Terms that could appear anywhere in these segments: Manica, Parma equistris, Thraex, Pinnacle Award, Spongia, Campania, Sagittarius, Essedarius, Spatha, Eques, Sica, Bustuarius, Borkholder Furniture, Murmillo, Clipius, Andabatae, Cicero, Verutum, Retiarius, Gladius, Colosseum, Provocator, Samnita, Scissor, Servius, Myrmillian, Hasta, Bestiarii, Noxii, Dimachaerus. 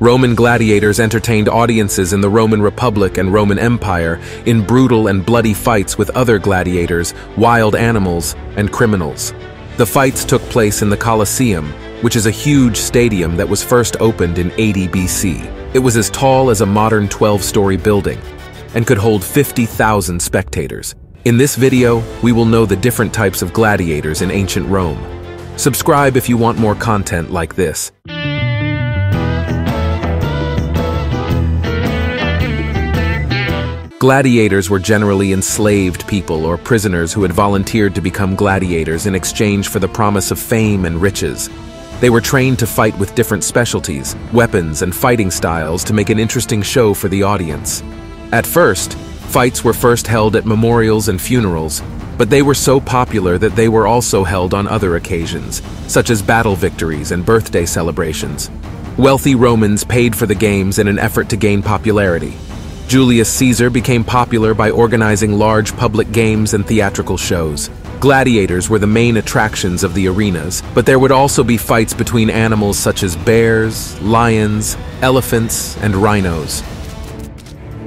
Roman gladiators entertained audiences in the Roman Republic and Roman Empire in brutal and bloody fights with other gladiators, wild animals, and criminals. The fights took place in the Colosseum, which is a huge stadium that was first opened in 80 BC. It was as tall as a modern 12-story building and could hold 50,000 spectators. In this video, we will know the different types of gladiators in ancient Rome. Subscribe if you want more content like this. Gladiators were generally enslaved people or prisoners who had volunteered to become gladiators in exchange for the promise of fame and riches. They were trained to fight with different specialties, weapons, and fighting styles to make an interesting show for the audience. At first, fights were first held at memorials and funerals, but they were so popular that they were also held on other occasions, such as battle victories and birthday celebrations. Wealthy Romans paid for the games in an effort to gain popularity. Julius Caesar became popular by organizing large public games and theatrical shows. Gladiators were the main attractions of the arenas, but there would also be fights between animals such as bears, lions, elephants, and rhinos.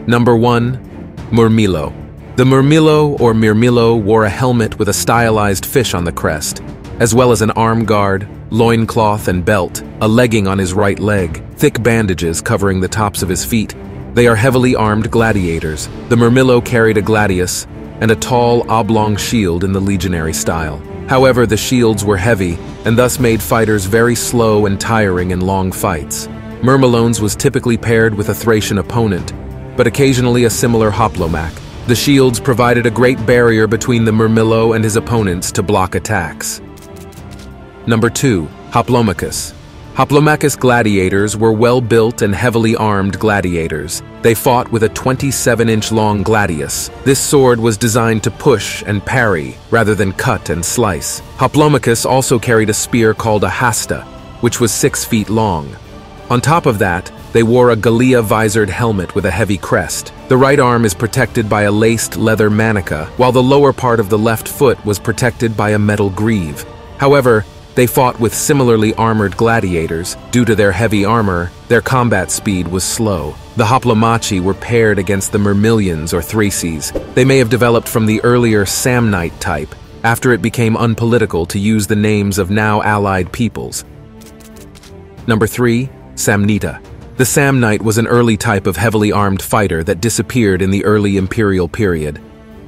Number 1. Murmillo. The Murmillo or Mirmillo wore a helmet with a stylized fish on the crest, as well as an arm guard, loincloth and belt, a legging on his right leg, thick bandages covering the tops of his feet. They are heavily armed gladiators. The Murmillo carried a gladius and a tall, oblong shield in the legionary style. However, the shields were heavy and thus made fighters very slow and tiring in long fights. Murmillones was typically paired with a Thracian opponent, but occasionally a similar hoplomach. The shields provided a great barrier between the Murmillo and his opponents to block attacks. Number 2. Hoplomachus. Hoplomachus gladiators were well-built and heavily armed gladiators. They fought with a 27-inch long gladius. This sword was designed to push and parry, rather than cut and slice. Hoplomachus also carried a spear called a hasta, which was 6 feet long. On top of that, they wore a galea-visored helmet with a heavy crest. The right arm is protected by a laced leather manica, while the lower part of the left foot was protected by a metal greave. However, they fought with similarly armored gladiators. Due to their heavy armor, their combat speed was slow. The Hoplomachii were paired against the Myrmillians or Thraces. They may have developed from the earlier Samnite type, after it became unpolitical to use the names of now allied peoples. Number 3. Samnita. The Samnite was an early type of heavily armed fighter that disappeared in the early imperial period.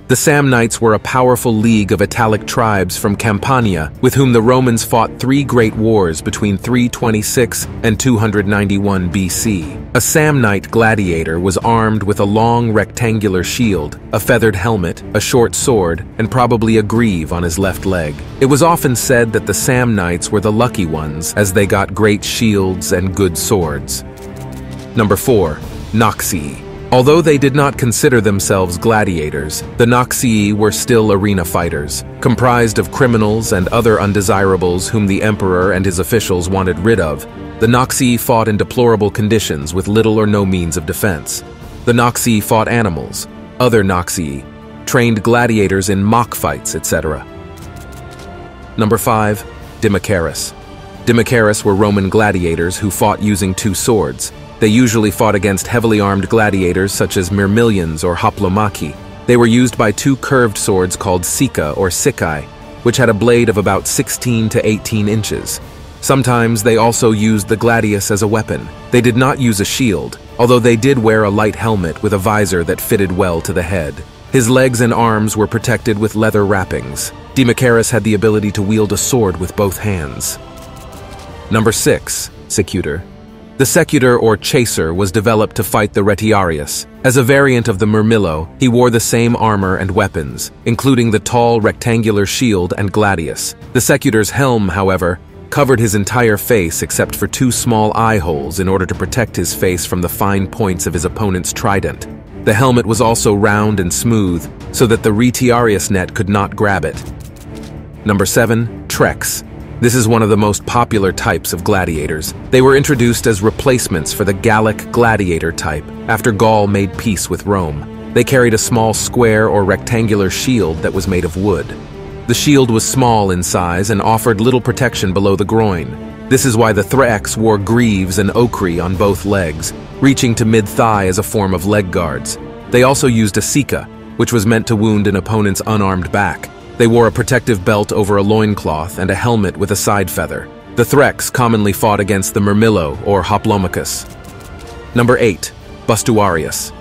The Samnites were a powerful league of Italic tribes from Campania, with whom the Romans fought three great wars between 326 and 291 BC. A Samnite gladiator was armed with a long rectangular shield, a feathered helmet, a short sword, and probably a greave on his left leg. It was often said that the Samnites were the lucky ones, as they got great shields and good swords. Number 4. Noxii. Although they did not consider themselves gladiators, the Noxii were still arena fighters, comprised of criminals and other undesirables whom the emperor and his officials wanted rid of. The Noxii fought in deplorable conditions with little or no means of defense. The Noxii fought animals, other Noxii, trained gladiators in mock fights, etc. Number 5. Dimachaerus. Dimachaerus were Roman gladiators who fought using two swords. They usually fought against heavily armed gladiators such as Myrmillians or Hoplomachii. They were used by two curved swords called sica or sicae, which had a blade of about 16 to 18 inches. Sometimes they also used the gladius as a weapon. They did not use a shield, although they did wear a light helmet with a visor that fitted well to the head. His legs and arms were protected with leather wrappings. Dimachaerus had the ability to wield a sword with both hands. Number 6. Secutor. The Secutor or Chaser was developed to fight the Retiarius. As a variant of the Murmillo, he wore the same armor and weapons, including the tall rectangular shield and gladius. The Secutor's helm, however, covered his entire face except for two small eye holes in order to protect his face from the fine points of his opponent's trident. The helmet was also round and smooth, so that the Retiarius net could not grab it. Number 7. Thraex. This is one of the most popular types of gladiators. They were introduced as replacements for the Gallic gladiator type after Gaul made peace with Rome. They carried a small square or rectangular shield that was made of wood. The shield was small in size and offered little protection below the groin. This is why the Thraex wore greaves and ochre on both legs, reaching to mid-thigh as a form of leg guards. They also used a sika, which was meant to wound an opponent's unarmed back. They wore a protective belt over a loincloth and a helmet with a side feather. The Thraex commonly fought against the Murmillo or Hoplomachus. Number 8. Bustuarius.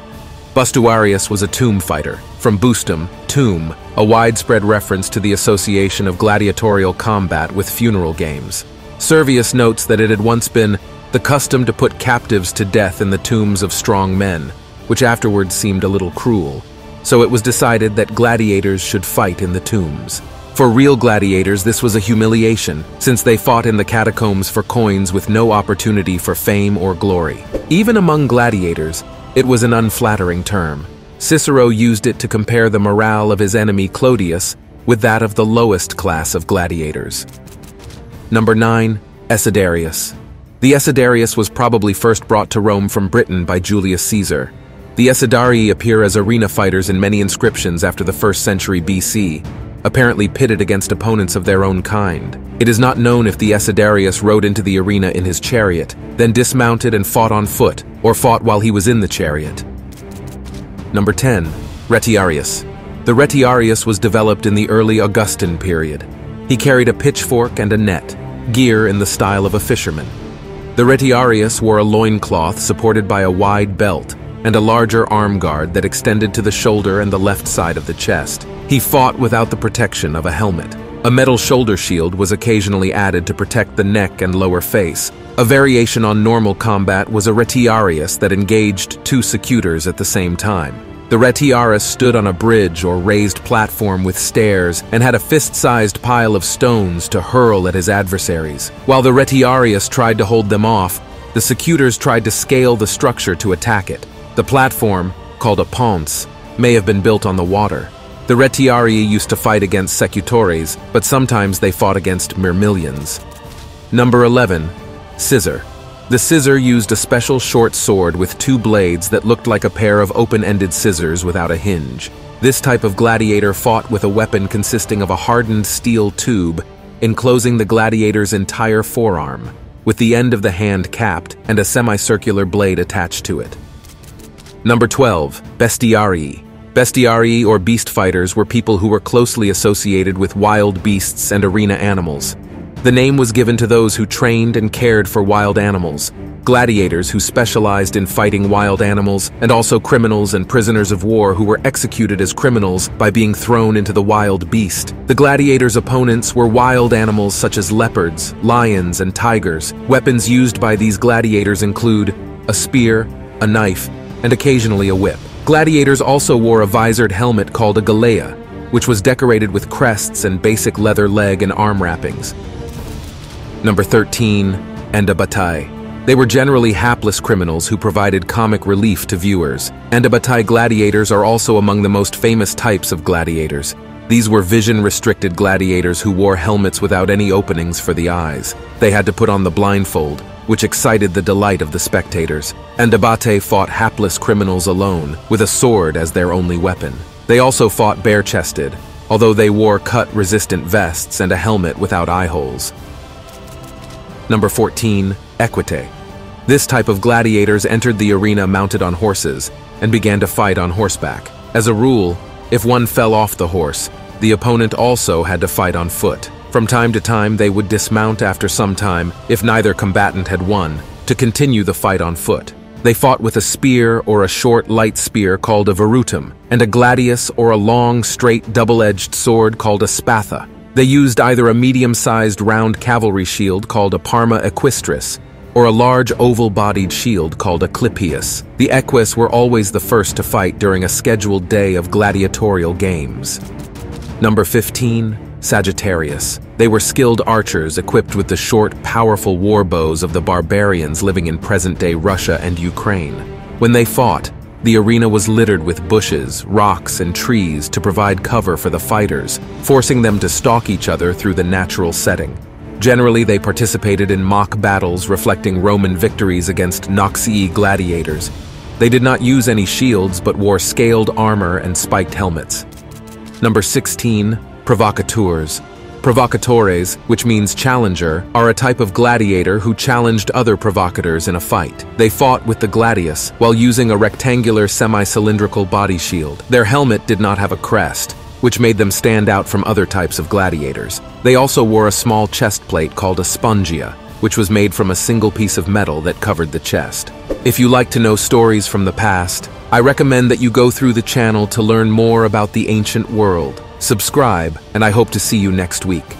Bustuarius was a tomb fighter, from bustum, tomb, a widespread reference to the association of gladiatorial combat with funeral games. Servius notes that it had once been the custom to put captives to death in the tombs of strong men, which afterwards seemed a little cruel, so it was decided that gladiators should fight in the tombs. For real gladiators, this was a humiliation, since they fought in the catacombs for coins with no opportunity for fame or glory. Even among gladiators, it was an unflattering term. Cicero used it to compare the morale of his enemy Clodius with that of the lowest class of gladiators. Number 9. Essedarius. The Essedarius was probably first brought to Rome from Britain by Julius Caesar. The Essedarii appear as arena fighters in many inscriptions after the 1st century BC, apparently pitted against opponents of their own kind. It is not known if the Essedarius rode into the arena in his chariot, then dismounted and fought on foot, or fought while he was in the chariot. Number 10. Retiarius. The Retiarius was developed in the early Augustan period. He carried a pitchfork and a net, gear in the style of a fisherman. The Retiarius wore a loincloth supported by a wide belt and a larger arm guard that extended to the shoulder and the left side of the chest. He fought without the protection of a helmet. A metal shoulder shield was occasionally added to protect the neck and lower face. A variation on normal combat was a Retiarius that engaged 2 Secutors at the same time. The Retiarius stood on a bridge or raised platform with stairs and had a fist-sized pile of stones to hurl at his adversaries. While the Retiarius tried to hold them off, the Secutors tried to scale the structure to attack it. The platform, called a pons, may have been built on the water. The Retiarii used to fight against Secutores, but sometimes they fought against Myrmillians. Number 11. Scissor. The Scissor used a special short sword with 2 blades that looked like a pair of open-ended scissors without a hinge. This type of gladiator fought with a weapon consisting of a hardened steel tube enclosing the gladiator's entire forearm, with the end of the hand capped and a semicircular blade attached to it. Number 12. Bestiarii. Bestiarii or beast fighters were people who were closely associated with wild beasts and arena animals. The name was given to those who trained and cared for wild animals, gladiators who specialized in fighting wild animals, and also criminals and prisoners of war who were executed as criminals by being thrown into the wild beast. The gladiators' opponents were wild animals such as leopards, lions, and tigers. Weapons used by these gladiators include a spear, a knife, and occasionally a whip. Gladiators also wore a visored helmet called a galea, which was decorated with crests and basic leather leg and arm wrappings. Number 13. Andabatae. They were generally hapless criminals who provided comic relief to viewers. Andabatae gladiators are also among the most famous types of gladiators. These were vision-restricted gladiators who wore helmets without any openings for the eyes. They had to put on the blindfold, which excited the delight of the spectators. Andabatae fought hapless criminals alone, with a sword as their only weapon. They also fought bare-chested, although they wore cut-resistant vests and a helmet without eye holes. Number 14. Eques. This type of gladiators entered the arena mounted on horses and began to fight on horseback. As a rule, if one fell off the horse, the opponent also had to fight on foot. From time to time, they would dismount after some time, if neither combatant had won, to continue the fight on foot. They fought with a spear or a short, light spear called a verutum, and a gladius or a long, straight, double-edged sword called a spatha. They used either a medium-sized round cavalry shield called a parma equistris or a large oval-bodied shield called a clipius. The eques were always the first to fight during a scheduled day of gladiatorial games. Number 15. Sagittarius. They were skilled archers equipped with the short, powerful war bows of the barbarians living in present-day Russia and Ukraine. When they fought, the arena was littered with bushes, rocks, and trees to provide cover for the fighters, forcing them to stalk each other through the natural setting. Generally, they participated in mock battles reflecting Roman victories against Noxii gladiators. They did not use any shields but wore scaled armor and spiked helmets. Number 16. Provocateurs. Provocatores, which means challenger, are a type of gladiator who challenged other provocators in a fight. They fought with the gladius while using a rectangular semi-cylindrical body shield. Their helmet did not have a crest, which made them stand out from other types of gladiators. They also wore a small chest plate called a spongia, which was made from a single piece of metal that covered the chest. If you like to know stories from the past, I recommend that you go through the channel to learn more about the ancient world. Subscribe, and I hope to see you next week.